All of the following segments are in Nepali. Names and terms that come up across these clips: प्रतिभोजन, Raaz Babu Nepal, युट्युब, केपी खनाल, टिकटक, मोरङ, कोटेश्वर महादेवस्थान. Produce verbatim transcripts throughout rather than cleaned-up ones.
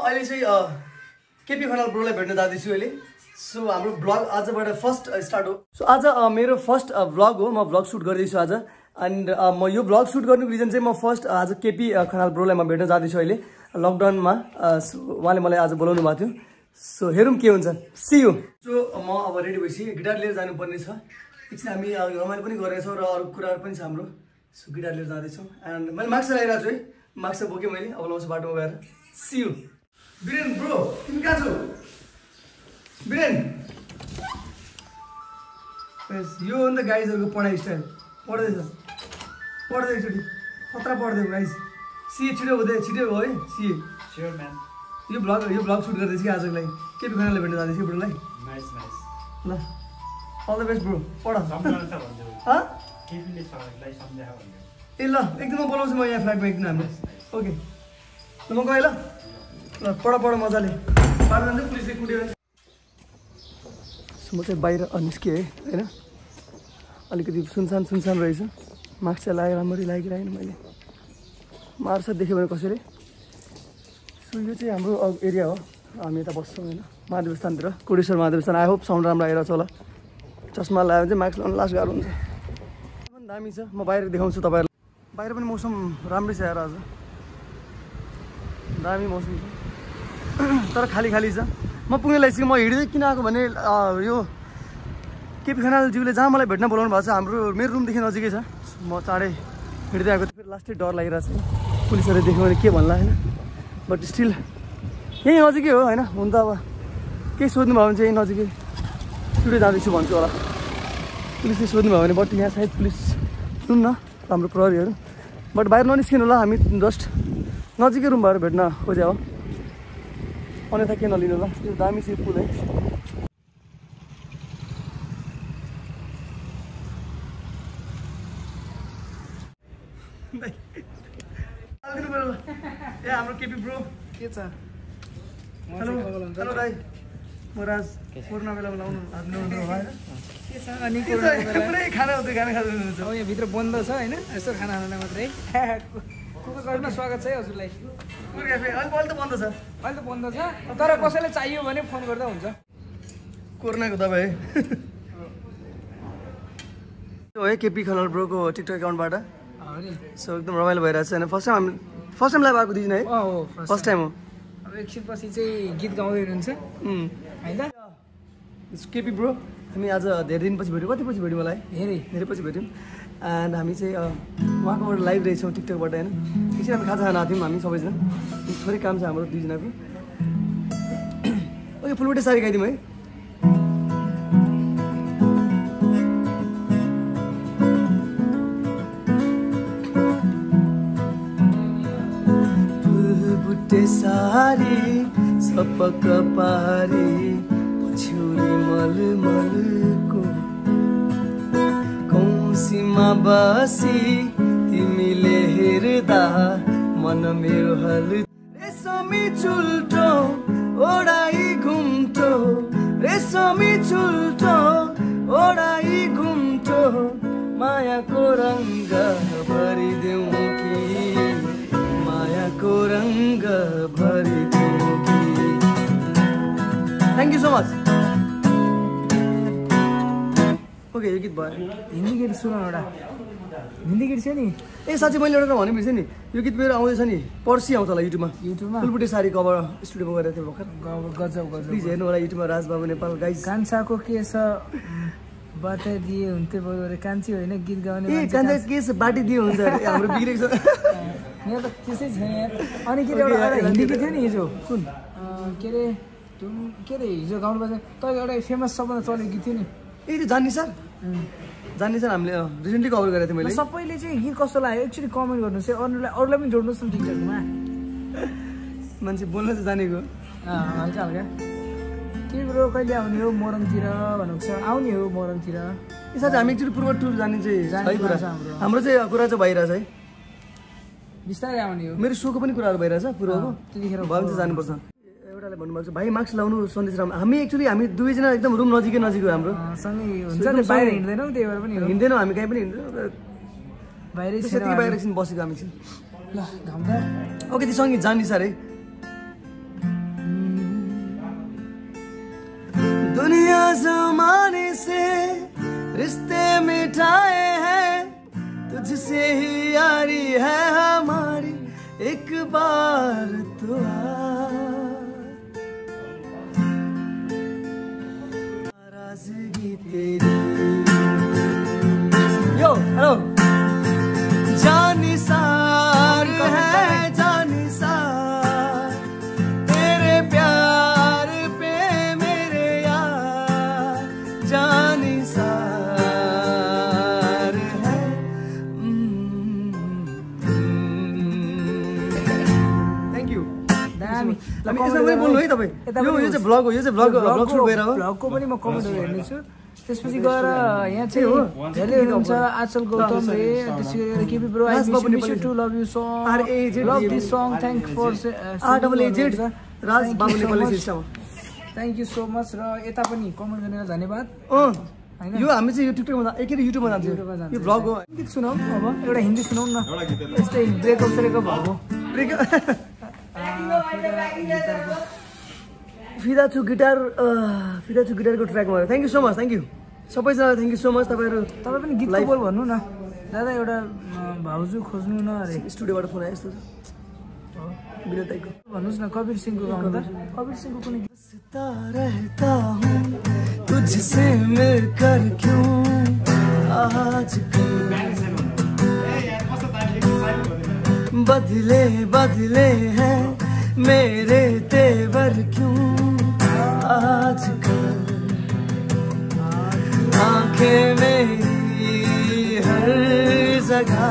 अहिले चाहिँ केपी खनाल ब्रोलाई भेट्न जाँदैछु अहिले। सो हाम्रो ब्लग आजबाट फर्स्ट स्टार्ट हो। सो आज मेरो फर्स्ट ब्लग हो, म ब्लग सुट गर्दैछु आज। एन्ड म यो ब्लग सुट गर्नुको रिजन चाहिँ म फर्स्ट आज केपी खनाल ब्रोलाई म भेट्न जाँदैछु अहिले लकडाउनमा। सो उहाँले मलाई आज बोलाउनु भएको थियो। सो हेरौँ के हुन्छ, सी यू। सो म अब रेडी भएपछि गिटार लिएर जानुपर्ने छ। एकछिन हामी रमाइलो पनि गर्नेछौँ र अरू कुराहरू पनि छ हाम्रो। सो गिटार लिएर जाँदैछौँ एन्ड मैले माक्स लगाइरहेको छु है, माक्स बोकेँ मैले, अब लाउँछु बाटोमा गएर। C you. बिरेन ब्रो, तिमी कहाँ छौ? बिरेन यो हो नि त गाइजहरूको पढाइ स्टाइल, पढ्दैछ पढ्दै एकचोटि खतरा पढ्दै गाइज। सी छिटो हुँदै छिटो हो है। See sure ma'am. यो ब्लग यो ब्लग सुट गर्दैछु कि आजको लागि केपी खनाललाई भेट्न जाँदैछु कि ब्रोलाई। Nice nice. ल अल द बेस्ट ब्रो, पढ। ए ल एकदमै बोलाउँछु म यहाँ फ्ल्याटमा एकदिन हाम्रो। ओके ल म गएँ ल। पढ पढ मजाले, पुलिसले कुट्यो। म चाहिँ बाहिर निस्केँ है, होइन अलिकति सुनसान सुनसान रहेछ। मास्क चाहिँ लगाएर राम्ररी लागिरहेन मैले, मार्छ देखेँ भने कसैले। सो यो चाहिँ हाम्रो एरिया हो, हामी यता बस्छौँ होइन महादेवस्थानतिर, कोटेश्वर महादेवस्थान। I hope sound राम्रो आइरहेको छ होला। चस्मा लगायो भने चाहिँ मास्क लगाउनु लास्ट गाह्रो हुन्छ। पनि दामी छ, म बाहिर देखाउँछु तपाईँहरूलाई। बाहिर पनि मौसम राम्रै छ यार, आज दामी मौसम छ तर खाली खाली छ। म पुग्ने लागिसकेँ। म हिँड्दै किन आएको भने यो केपी खनालज्यूले जहाँ मलाई भेट्न बोलाउनु भएको छ हाम्रो मेरो रुमदेखि नजिकै छ। म चाँडै हिँड्दै आएको। फेरि लास्टै डर लागिरहेको छ, पुलिसहरू देख्यो भने के भन्ला होइन। बट स्टिल यहीँ नजिकै हो होइन, हुन त अब केही सोध्नुभयो भने चाहिँ यहीँ नजिकै छिटो जाँदैछु भन्छु होला। पुलिसले सोध्नुभयो भने बट यहाँ सायद पुलिस सुन न हाम्रो प्रहरीहरू। बट बाहिर ननिस्किनु होला, हामी जस्ट नजिकै रुम भएर भेट्न खोजे हो, अन्यथा के नलिनु होला। यो दामी चाहिँ पुल है। हालिदिनु पऱ्यो ल। ए हाम्रो केपी ब्रो के छ? हेलो हेलो दाइ, म राज। कोरोना बेलामा लाउनु हाल्नु भएन के छ? अनि पुरै खाना हुँदै खाना खानुहुन्छ। अब यहाँ भित्र बन्द छ होइन, यसो खाना खान मात्रै। कुक गर्न स्वागत छ है हजुरलाई। कुक क्याफे अहिले त बन्द छ, अहिले त बन्द छ तर कसैलाई चाहियो भने फोन गर्दा हुन्छ। कोरोनाको दबाई है। है केपी खनाल ब्रोको टिकटक एकाउन्टबाट। सो एकदम रमाइलो भइरहेको छ होइन। First time first time live आएको दिदिन है? हो फर्स्ट टाइम हो। अब एकछिन पछि चाहिँ गीत गाउँदै हुनुहुन्छ होइन केपी ब्रो। हामी आज धेरै दिनपछि भेट्यौँ, कति पछि भेट्यौँ मलाई? धेरै धेरै पछि भेट्यौँ। एन्ड हामी चाहिँ उहाँकोबाट लाइभ रहेछौँ टिकटकबाट होइन। एकछिन हामी खाजा खान आएको थियौँ हामी सबैजना, थोरै काम छ हाम्रो दुईजनाको। ओके फुलबुटे साडी गाइदिउँ है। फुलबुटे साडी सपक पारी पछ्यौरी मलमलको कौसीमा बसी तिमीले हेर्दा मन मेरो हल। रेशमी चुल्टो ओडाई घुम्टो, रेशमी चुल्टो ओडाई घुम्टो, मायाको रङ्ग भरिदेऊ कि, मायाको रङ्ग भरिदेऊ कि। Thank you so much. Okay यो गीत भयो। हिन्दी गीत सुन एउटा, हिन्दी गीत छ नि। ए साँच्चै मैले एउटा भन्नु बिर्सेँ नि, यो गीत मेरो आउँदैछ नि, पर्सि आउँछ होला युट्युबमा। युट्युबमा फुलबुटे साडी कभर स्टुडियोमा गरेको थियो भर्खर। गजब गजब, प्लिज हेर्नु होला युट्युबमा राज बाबु नेपाल गाइस। कान्छाको के छ बाटिदिए हुन्थ्यो बरु, कान्छी होइन गीत गाउने। ए कान्छा के छ बाटिदिए हुन्छ हाम्रो बिग्रेको छ। मेरो त त्यसै छ यार। अनि के एउटा हिन्दी गीत थियो नि हिजो, कुन के रे तुम के रे हिजो गाउनु भएको तपाईँको एउटा फेमस सबभन्दा चलेको गीत थियो नि। ए त्यो जान्ने सर, जान्ने सर हामीले रिसेन्टली कभर गरेको थिएँ मैले। सबैले चाहिँ गीत कस्तो लाग्यो एक्चुली कमेन्ट गर्नुहोस् है, अरूलाई अरूलाई पनि जोड्नुहोस् न टिकटकमा। मान्छे बोल्न चाहिँ जानेको हल्का हल्का। के ब्रो कहिले आउने हो मोरङतिर भन्नुहुन्छ? आउने हो मोरङतिर। ए साथी हामी एकचोटि पूर्व टुर जाने चाहिँ कुरा छ हाम्रो, हाम्रो चाहिँ कुरा चाहिँ भइरहेछ है, बिस्तारै आउने हो। मेरो सोको पनि कुराहरू भइरहेछ पूर्वको, त्यतिखेर भयो चाहिँ जानुपर्छ। एउटाले भन्नुभएको छ भाइ मास्क लाउनु, सन्देश राम। हामी एक्चुअली हामी दुवैजना एकदम रुम नजिकै नजिकै हाम्रो, सँगै हुन्छ नि, बाहिर हिँड्दैनौँ, त्यही भएर पनि हिँड्दैनौँ हामी कहीँ पनि हिँड्दैनौँ बाहिरै, त्यति बाहिर एकछिन बसेको हामी चाहिँ। ल ओके त्यो सँगै जानी सर है। रिश्ते मिठाए हैं, तुझसे ही यारी है हमारी, एक बार तो नाराजगी तेरी। यो हेलो जानी सार है, जानी सार तेरे प्यार पे मेरे यार, जानी सार है। Thank you. दामी लमी यसमा पनि बोल्नु है तपाई। यो यो चाहिँ ब्लग हो, यो चाहिँ ब्लग ब्लग सुट भइरा हो। ब्लगको पनि म कमेन्ट हेर्नेछु। त्यसपछि गएर यहाँ चाहिँ हो धेरै हुन्छ आचल गौतम रे, त्यसपछि गएर KP bro I miss you to love you so R A Z love this song thank for R double A Z Raj Babu Nepal system thank you so much. र यता पनि कमेन्ट गर्नेलाई धन्यवाद। अ हैन यो हामी चाहिँ यो टिकटकमा एकैले युट्युबमा जान्छ। यो ब्लग हो। हिन्दी सुनाऊ, अब एउटा हिन्दी सुनाऊ न, एउटा गीत ल। यस्तै ब्रेकअप ब्रेकअप भयो, ब्रेकअप फिदा टु गिटार, फिदा टु गिटारको ट्र्याकमा। Thank you so much, thank you सबैजनालाई, थ्याङ्क यू सो मच। तपाईँहरू तपाईँ पनि गीत बोल भन्नु न दादा, एउटा भाउजू खोज्नु न। अरे स्टुडियोबाट फोन आयो, यस्तो विनोदको भन्नुहोस् न, कबीर सिंहको गाउँ त, कबीर सिंहको कुनै गीत। सता रहता हूं तुझसे मिलकर क्यों आज की बदले बदले हैं मेरे तेवर क्यों आजकल, आंखें मेरी हर जगह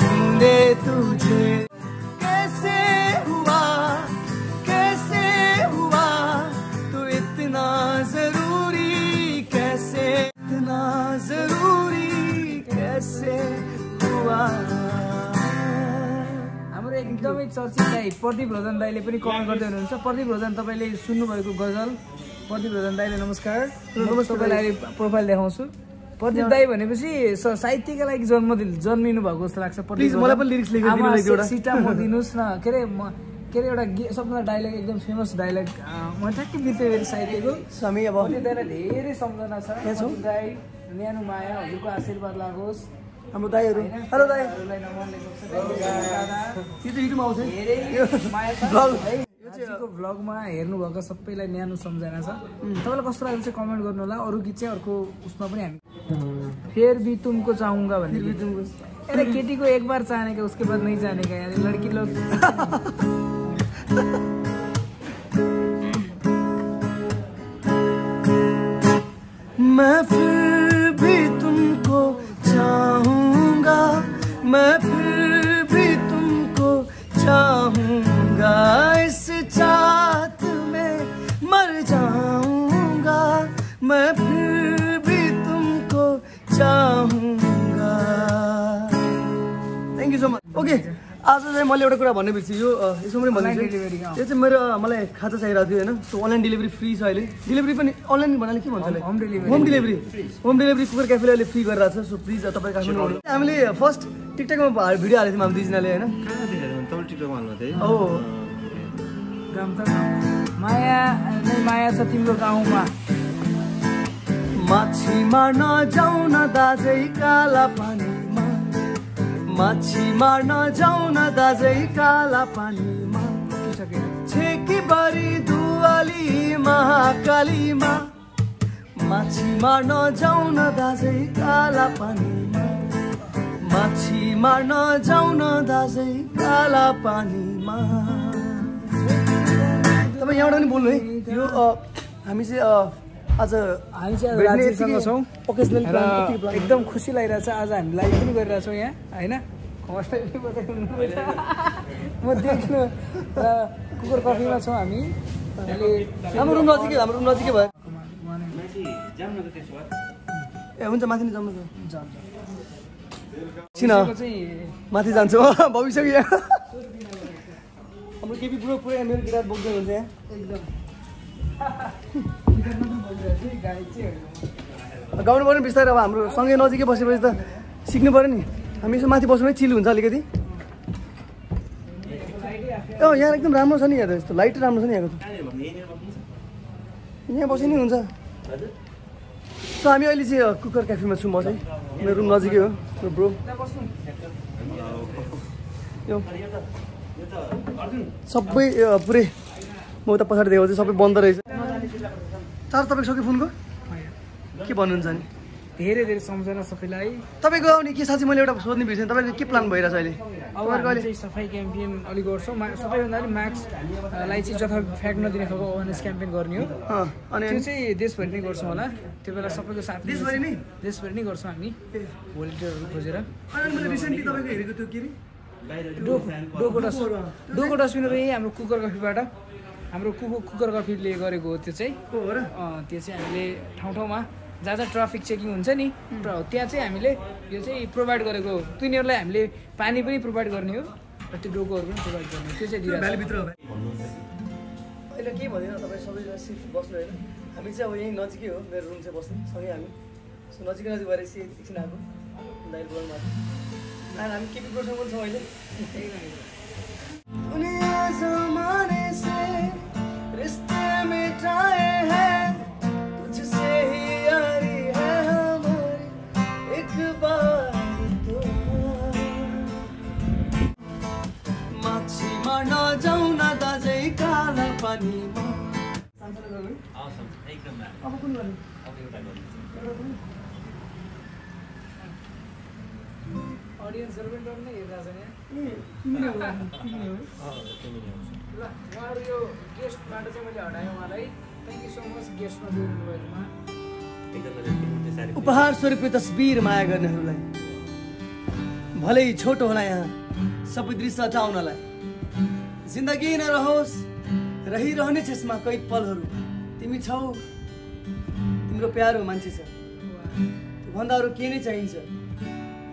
ढूंढे तुझे, कैसे हुआ कैसे हुआ तू इतना जरूरी, कैसे इतना जरूरी कैसे हुआ। एकदमै चर्चितलाई प्रतिभोजन दाइले पनि कमेन्ट गर्दै हुनुहुन्छ। प्रतिभोजन तपाईँले सुन्नुभएको गजल, प्रतिभोजन दाइले नमस्कार। तपाईँलाई प्रोफाइल देखाउँछु। प्रदीप दाई भनेपछि साहित्यका लागि जन्म जन्मिनु भएको जस्तो लाग्छ। प्लिज मलाई पनि लिरिक्स लेखिदिनु, सिटा म दिनुस् न। के अरे म के अरे एउटा सबभन्दा डायलग एकदम फेमस डायलग म ठ्याक्कै बिर्सेँ साहित्यको समी। अब धेरै सम्झना छ दाई, न्यानो माया हजुरको आशीर्वाद लागोस् हाम्रो दाइहरू। हेलो दाइ, भ्लगमा हेर्नुभएको सबैलाई न्यानो सम्झना छ। तपाईँलाई कस्तो लाग्यो चाहिँ कमेन्ट गर्नु होला। अरू गीत चाहिँ अर्को उसमा पनि हामी फेर भी तुमको चाहूँगा भन्ने गीत। एउटा केटीको एक बार चाहनेका उसके बाद नै जानेका, यानी लड्की लोग। मैं फिर भी तुमको चाहूँ, मैं फिर भी तुमको चाहूँगा, इस चाहत में मर जाऊँगा, मैं फिर भी तुमको चाहूँगा। Thank you so much. Okay आज चाहिँ मैले एउटा कुरा भन्ने बिर्सेँ, यो यसो पनि भन्ने यो चाहिँ मेरो मलाई खाता चाहिरहेको थियो होइन। सो अनलाइन डेलिभरी फ्री छ अहिले, डेलिभरी पनि अनलाइन भन्नाले के भन्छ, home delivery, home delivery home delivery cooker क्याफेले अहिले फ्री गरिरहेको छ। सो प्लिज तपाईँ काठमाडौँ आउनु। हामीले फर्स्ट टिकटकमा भिडियो हालेको थियौँ हामी दुईजनाले होइन। हो माया माया छ तिम्रो गाउँमा, माछी मार्न जाऊ न दाजै काला पानीमा, माछी मार्न जाऊ न दाजै काला पानीमा, छेकी बारी दुवाली महाकालीमा, माछी मार्न जाऊ न दाजै काला पानीमा, माछी मार्न जाऊ न दाजै काला पानीमा। तपाईँ यहाँबाट पनि बोल्नु है। यो हामी चाहिँ आज हामी चाहिँ राजेशसँग छौँ। ओकेजनल एकदम खुसी लागिरहेछ। आज हामी लाइभ पनि गरिरहेछौँ यहाँ होइन। म देख्नु कुकुर कफीमा छौँ हामी, हाम्रो रुम नजिकै, हाम्रो रुम नजिकै भयो। ए हुन्छ, माथि नै जाउँ छिन, माथि जान्छु भविष्यको। यहाँ हाम्रो केपी पुरो पुरै मेरो गिटार बोक्दै हुन्छ यहाँ एकदम। गाउनु पऱ्यो बिस्तारै, अब हाम्रो सँगै नजिकै बसेपछि त सिक्नु पऱ्यो नि। हामी यसो माथि बस्नु चिल हुन्छ अलिकति। ए यहाँ एकदम राम्रो छ नि, यहाँ त यस्तो लाइट राम्रो छ नि यहाँको, यहाँ बसे नि हुन्छ। सो हामी अहिले चाहिँ कुकर क्याफेमा छु। म चाहिँ मेरो रुम नजिकै हो। ब्रो सबै पुरै म उता पछाडि देखेको चाहिँ सबै बन्द रहेछ। चार्ज तपाईको सक्यो फोनको? के भन्नुहुन्छ नि? धेरै धेरै सम्झना सबैलाई। तपाईको आउने के साथी मैले एउटा सोध्ने बिर्सेँ, तपाईको के प्लान भइरहेछ अहिले? अब अहिले चाहिँ सफाई क्याम्पेन अलि गर्छौँ। सबैभन्दा पनि मास्कलाई चाहिँ जथा फ्याँक नदिने खालको अवेरनेस क्याम्पेन गर्ने हो। अनि त्यो चाहिँ देशभरि नै गर्छौँ होला। त्यो बेला सबैको साथ देशभरि नै देशभरि नै गर्छौँ हामी भोलिन्टियरहरू खोजेर। अनि मैले रिसेन्टली तपाईको हेरेको त्यो के डोको डस्टबिन डोको डस्टबिन यही हाम्रो कुकर कफीबाट हाम्रो कुको कुकर कफीले गरेको हो। त्यो चाहिँ हो र त्यो चाहिँ हामीले ठाउँ ठाउँमा जहाँ जहाँ ट्राफिक चेकिङ हुन्छ नि त्यहाँ चाहिँ हामीले यो चाहिँ प्रोभाइड गरेको हो। तिनीहरूलाई हामीले पानी पनि प्रोभाइड गर्ने हो र त्यो डोकोहरू पनि प्रोभाइड गर्ने हो। त्यो चाहिँ दिइरहेको छ। अहिले के भन्दैन तपाईँ सबैजना सिफ्ट बस्नु होइन। हामी चाहिँ अब यहीँ नजिकै हो, मेरो रुम चाहिँ बस्ने सँगै हामी। सो नजिकै नजिक भएर चाहिँ एकछिन आएको दाइल बोल्नु आएको। हामी केपी प्रोसँग पनि छौँ अहिले। उपहार स्वरूप तस्बिर माया गर्नेहरूलाई भलै छोटो होला यहाँ सबै दृश्य हटाउनलाई जिन्दगी नरहोस् रहिरहने छ यसमा कई पलहरू तिमी छौ तिम्रो प्यारो मान्छे छ भन्दा अरू के नै चाहिन्छ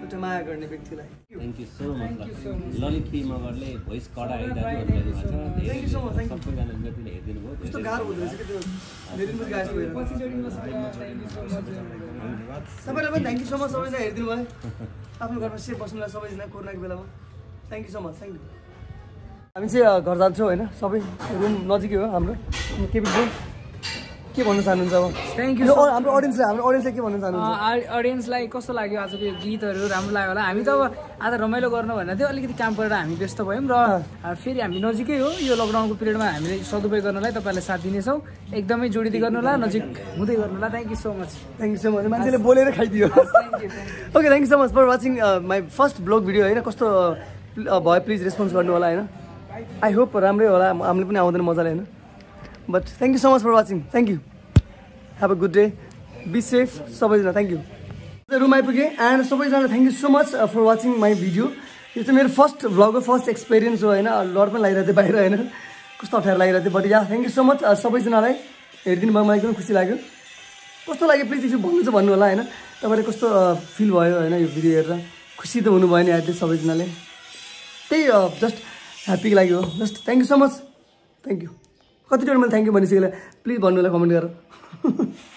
एउटा माया गर्ने व्यक्तिलाई। Thank you so much. ललिकी मगरले भोइस कडा आइरहेको भन्नुभएको छ। Thank you so much. Thank you सबैजना जतिले हेरिदिनु भयो त्यस्तो गाह्रो हुँदो रहेछ के त्यो धेरै पनि गाह्रो भयो। पछि जोडिन सक्छ। Thank you so much. धन्यवाद सबैलाई पनि। थ्याङ्क यू सो मच सबैजना हेरिदिनु भयो। आफ्नो घरमा सेफ बस्नुलाई सबैजना कोरोनाको बेलामा। Thank you so much. Thank you. हामी चाहिँ घर जान्छौँ होइन। सबै रुम नजिकै हो हाम्रो। केपी ब्रो के भन्न चाहनुहुन्छ अब? Thank you. हाम्रो अडियन्सलाई हाम्रो अडियन्सलाई के भन्न चाहनुहुन्छ? अडियन्सलाई कस्तो लाग्यो आजको यो गीतहरू? राम्रो लाग्यो होला। हामी त अब आज रमाइलो गर्नु भनेर थियो, अलिकति काम गरेर हामी व्यस्त भयौँ र फेरि हामी नजिकै हो। यो लकडाउनको पिरियडमा हामीले सदुपयोग गर्नलाई तपाईँहरूले साथ दिनेछौँ। एकदमै जोडिँदै गर्नुहोला, नजिक हुँदै गर्नुहोला। Thank you so much. Thank you so much. मान्छेले बोलेर खाइदियो। Thank you. Okay thank you so much for watching my first blog video होइन। कस्तो भयो प्लिज रेस्पोन्स गर्नु होला होइन। आई होप राम्रै होला। हामीले पनि आउँदैन मजाले होइन। But thank you so much for watching. Thank you. Have a good day. Be safe सबैजना। Thank you. रुम आइपुगेँ एन्ड सबैजना thank you so much for watching my video. यो चाहिँ मेरो फर्स्ट भ्लग हो, फर्स्ट एक्सपिरियन्स हो होइन। लड पनि लागिरहेको थियो बाहिर होइन, कस्तो अप्ठ्यारो लागिरहेको थियो। But yeah thank you so much सबैजनालाई। हेरिदिनु भयो, मलाई एकदम खुसी लाग्यो। कस्तो लाग्यो प्लिज यसो भन्नु चाहिँ भन्नु होला होइन। तपाईँले कस्तो फिल भयो होइन यो भिडियो हेरेर? खुसी त हुनुभयो नि एटलिस्ट सबैजनाले। त्यही जस्ट ह्याप्पी लाग्यो just. Thank you so much. Thank you. कतिचोटि मैले थ्याङ्क यू भनिसकेँ, प्लिज भन्नु होला कमेन्ट गरेर।